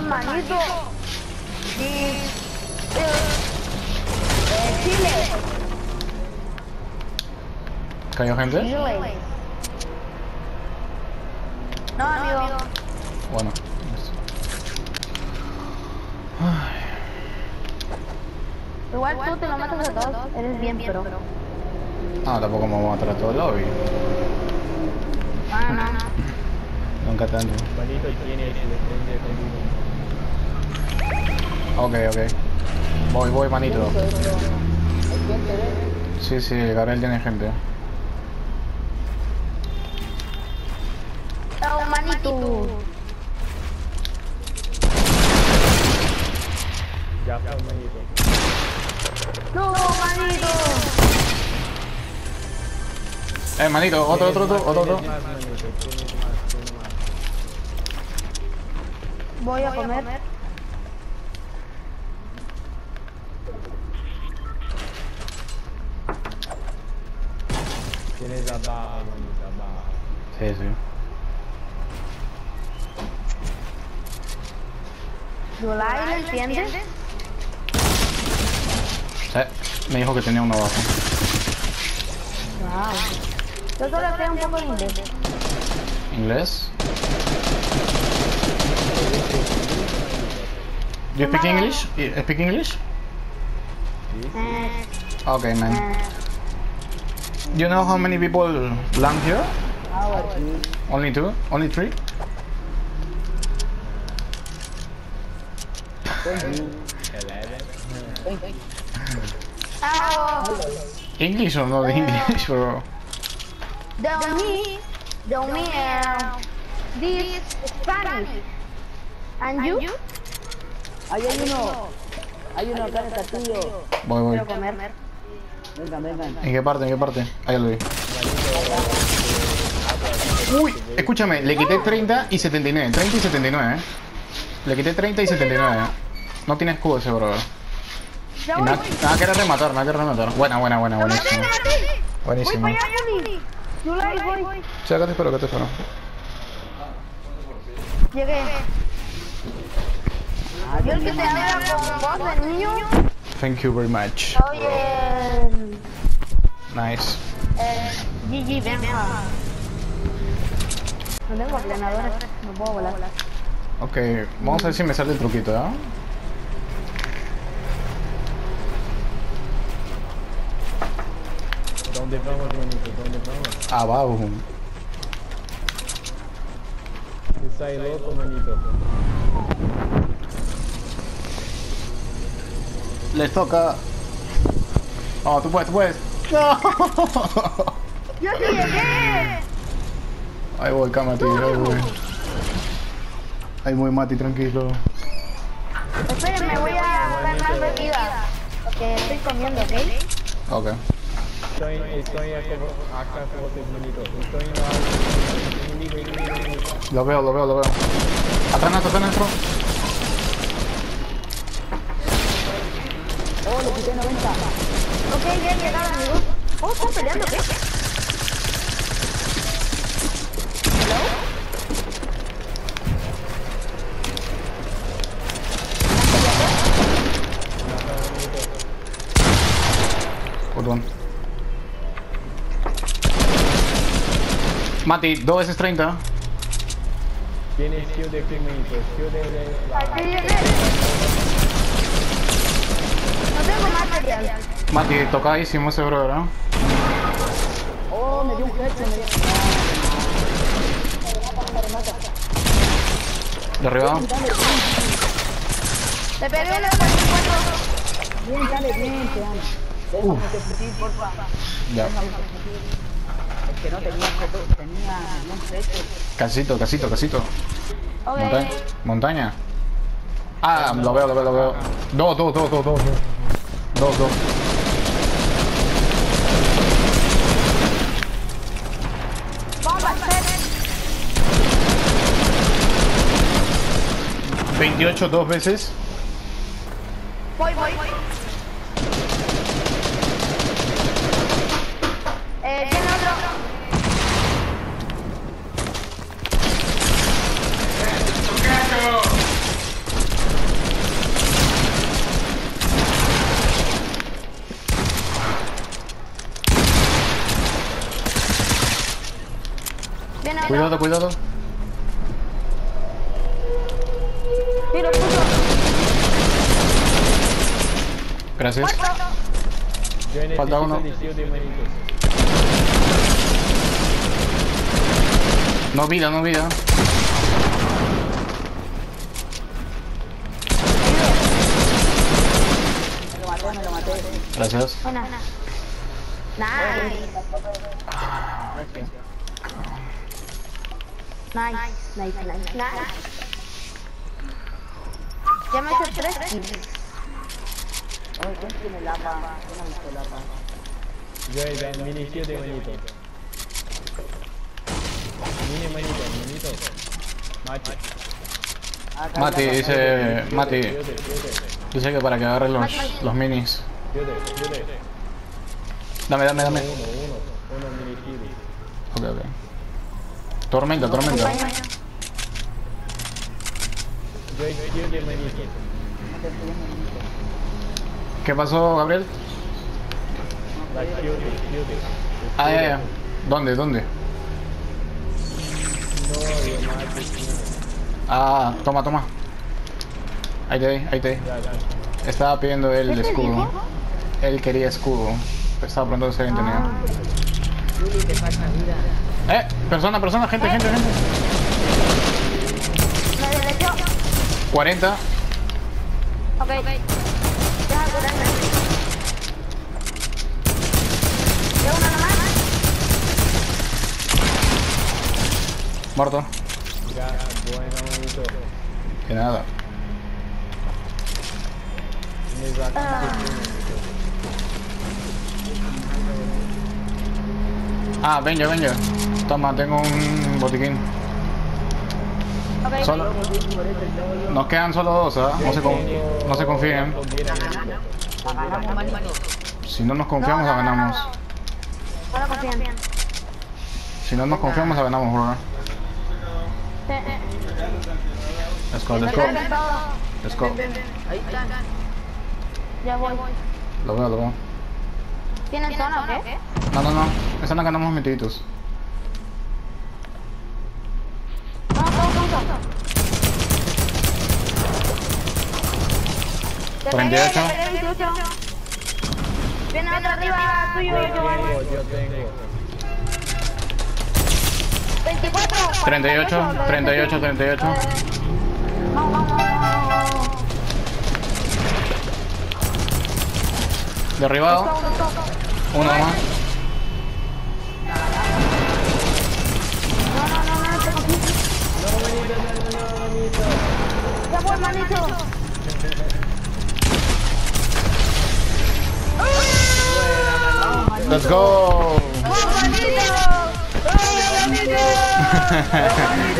manito. Y... Chile. ¿Cayó gente? Chile. No, amigo. Bueno. Ay. Igual tú te lo matas a todos, eres bien pero. No, tampoco me vamos a matar a todo el lobby. Ah, no. Nunca tanto. Palito tiene el frente conmigo. Ok. Voy, manito. Sí, el Gabriel tiene gente. ¡Oh, manito! Ya, manito. ¡No, manito! Manito, otro. Voy a comer. Tienes abajo, manito. Sí. ¿Yolai lo entiendes? Me dijo que tenía uno abajo. Wow. Yo solo sé un poco de inglés. ¿Inglés? You speak English? Speak English? Okay, man. You know how many people land here? Only two? Only three? English or not English, bro? Don't me, this Spanish. And you? Hay uno acá en el castillo. Voy. Vengan. ¿En qué parte? Ahí lo vi. Uy, escúchame, le quité 30 y 79. 30 y 79, Le quité 30 y 79. No tiene escudo ese, bro. Y nada que rematar, Buena. Buenísimo. Voy. Sí, acá te espero, Llegué. Yo el que te habla con voz de niño. Thank you very much. Oye. Nice. GG, venga. No tengo ordenadores, no puedo volar. Ok, vamos a ver si me sale el truquito, ¿eh? ¿Dónde vamos, hermanito? Abajo. Está ahí loco, manito. Les toca. Oh, tú puedes. ¡No! ¡Yo sí llegué! Ahí voy, Mati, Ahí voy, Mati, tranquilo. Espérenme, voy a dar más bebida. Porque estoy comiendo, ¿ok? Estoy acá con vosotros, manito. Estoy... Lo veo. Atrás nuestro. Oh, le quité 90. Ok, ya llegaron, amigos. Oh, ¿están peleando qué? ¿Hello? Perdón. Mati, 2 veces 30. Tiene skill de criminito, No tengo más material. Mati, tocadísimo ese bro, ¿no? Oh, me dio un headshot. Derribado. Le pegué el otro. Bien, dale, por favor. Ya. Que no tenía foto, tenía un pecho. Casito. Okay. Montaña. Ah, lo veo. Dos. Bomba, 28 2 veces. Voy. Cuidado, cuidado. Tiro, puto. Gracias. Falta uno. No vida, no vida. Me lo maté. Gracias. Buena. Nice. Ya me hice 3 kills. Ay, ¿quién tiene Lapa? Yo no he visto Lapa. Yo mini 7 manito. Mini manito. Mati. Dice que para que agarren los minis. Dame. Uno mini kiri. Ok. Tormenta. ¿Qué pasó, Gabriel? Ah, ya. ¿Dónde? Ah, toma. Ahí te di. Estaba pidiendo el escudo. Él quería escudo. Estaba pronto a ser entendido. Persona, gente. 40. Ok. Muerto. Que nada. Venga. Toma, tengo un botiquín. Okay. Solo. Nos quedan solo 2, ¿eh? No se confíen. Si no nos confiamos, la ganamos. Si no nos confiamos, la ganamos, bro. Let's go. Ahí está. Ya voy. Lo veo. ¿Tienen zona o qué? No. Esa no ganamos metiditos. No. 38. Viene otro arriba tuyo. Yo tengo. 24, 38. Derribado. Uno más. No. Let's go. ¡Manito!